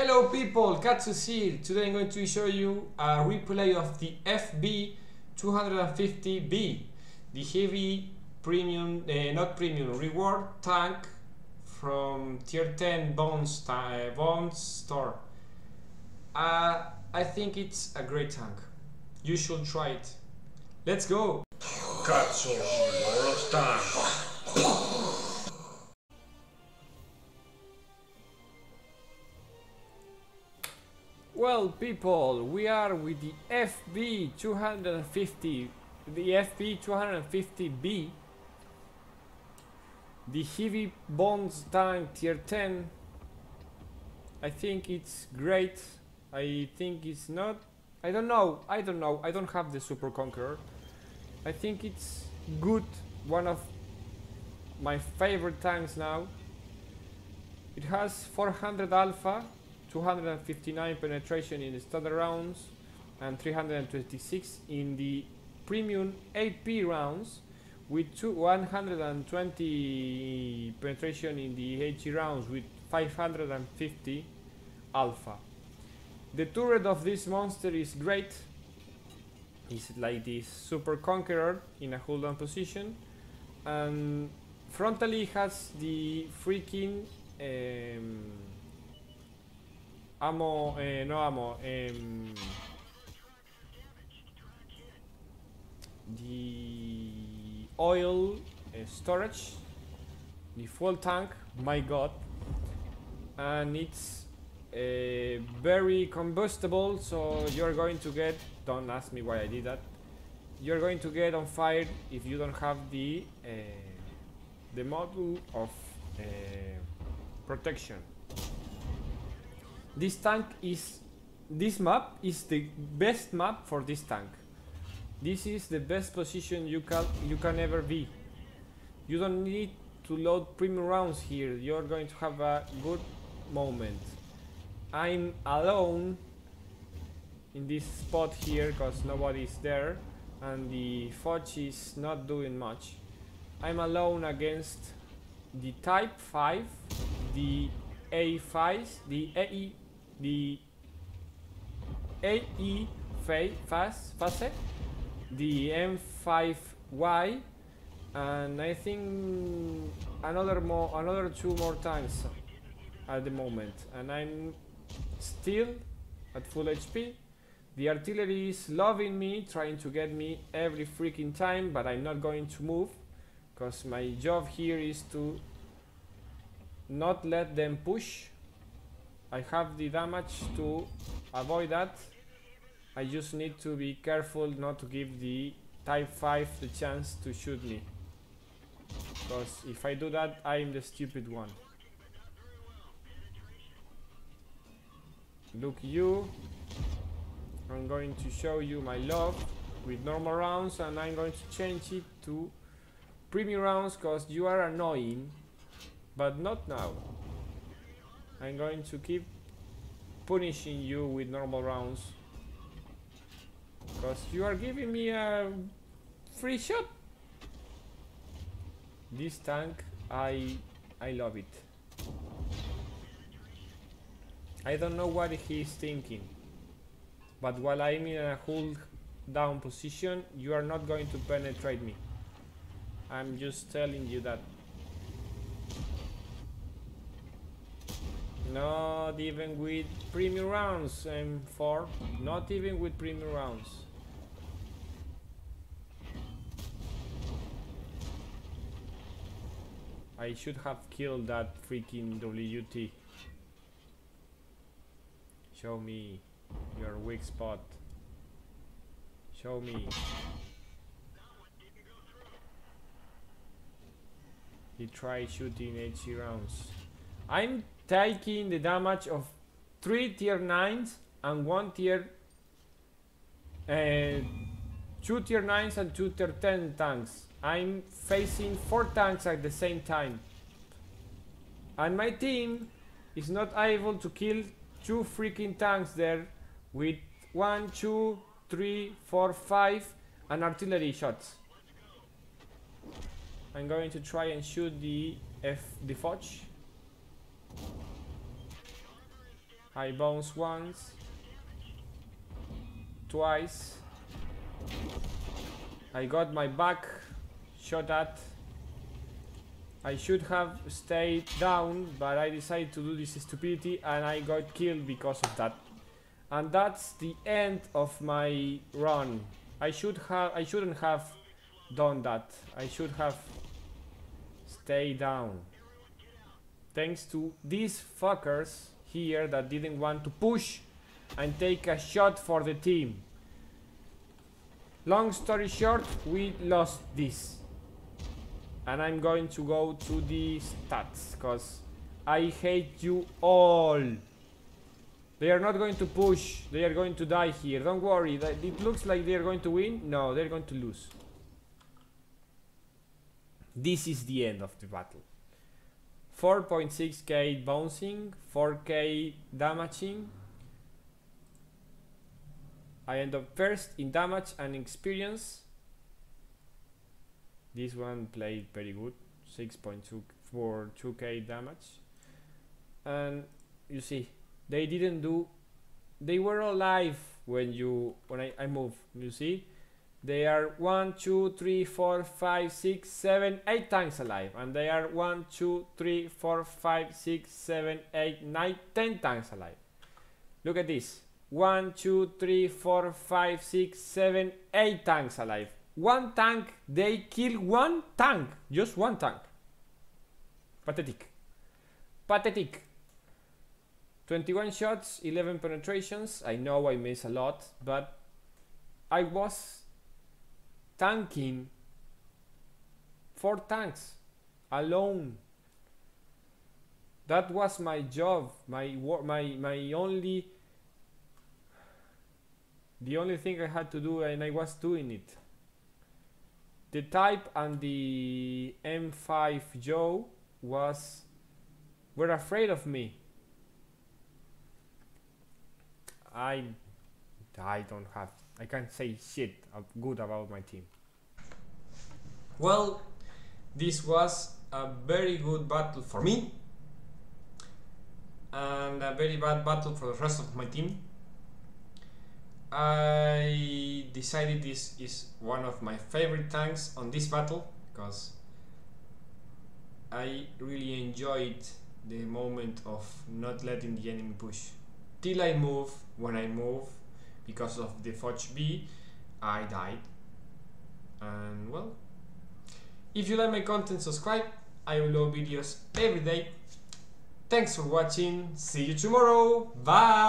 Hello people, Katsu Seal. Today I'm going to show you a replay of the FV-250B, the heavy premium, reward tank from tier 10 Bones store. I think it's a great tank. You should try it. Let's go! Katsu Seal tank. Well people, we are with the FV-250B, the heavy bones tank tier 10. I think it's great. I think it's not. I don't know. I don't have the Super Conqueror. I think it's good. One of my favorite tanks now. It has 400 alpha, 259 penetration in the standard rounds and 326 in the premium AP rounds, with 120 penetration in the HE rounds with 550 alpha. The turret of this monster is great. It's like this Super Conqueror in a hold down position, and frontally has the freaking the oil storage, the fuel tank, my god, and it's very combustible, so you're going to get, don't ask me why I did that, you're going to get on fire if you don't have the module of protection. This map is the best map for this tank. This is the best position you can ever be. You don't need to load premium rounds here. You're going to have a good moment. I'm alone in this spot here because nobody's there and the Foch is not doing much. I'm alone against the Type 5, the A5, the AE. The AE facet, the M5Y, and I think another two more tanks at the moment, and I'm still at full HP. The artillery is loving me, trying to get me every freaking time, but I'm not going to move because my job here is to not let them push. I have the damage to avoid that. I just need to be careful not to give the Type 5 the chance to shoot me, because if I do that, I'm the stupid one. Look you, I'm going to show you my love with normal rounds, and I'm going to change it to premium rounds because you are annoying, but not now. I'm going to keep punishing you with normal rounds because you are giving me a free shot. This tank, I love it. I don't know what he's thinking, but while I'm in a hull down position, you are not going to penetrate me. I'm just telling you that. Not even with premium rounds, M4. Not even with premium rounds. I should have killed that freaking WT. Show me your weak spot. Show me. He tried shooting HE rounds. I'm taking the damage of 3 tier 9s and 2 tier 9s and 2 tier 10 tanks. I'm facing 4 tanks at the same time, and my team is not able to kill 2 freaking tanks there with 1, 2, 3, 4, 5 and artillery shots. I'm going to try and shoot the Foch. I bounce once, twice, I got my back shot at. I should have stayed down, but I decided to do this stupidity and I got killed because of that. And that's the end of my run. I shouldn't have done that. I should have stayed down. Thanks to these fuckers here that didn't want to push and take a shot for the team. Long story short, we lost this. And I'm going to go to the stats, because I hate you all. They are not going to push, they are going to die here. Don't worry, it looks like they are going to win. No, they are going to lose. This is the end of the battle. 4.6k bouncing, 4k damaging. I end up first in damage and experience. This one played very good, 6.242k damage. And you see, they didn't do, they were alive when I move. You see, they are 1, 2, 3, 4, 5, 6, 7, 8 times alive, and they are 1, 2, 3, 4, 5, 6, 7, 8, 9, 10 times alive. Look at this, 1, 2, 3, 4, 5, 6, 7, 8 times alive. One tank, they kill one tank, just one tank. Pathetic, pathetic. 21 shots, 11 penetrations. I know I miss a lot, but I was tanking 4 tanks alone. That was my job, my only, the only thing I had to do, and I was doing it. The Type and the M5 Joe were afraid of me. I can't say shit good about my team. Well, this was a very good battle for me and a very bad battle for the rest of my team. I decided this is one of my favorite tanks on this battle, because I really enjoyed the moment of not letting the enemy push. Till I move, when I move, because of the Foch B, I died. And well, if you like my content, subscribe. I will upload videos every day. Thanks for watching. See you tomorrow. Bye.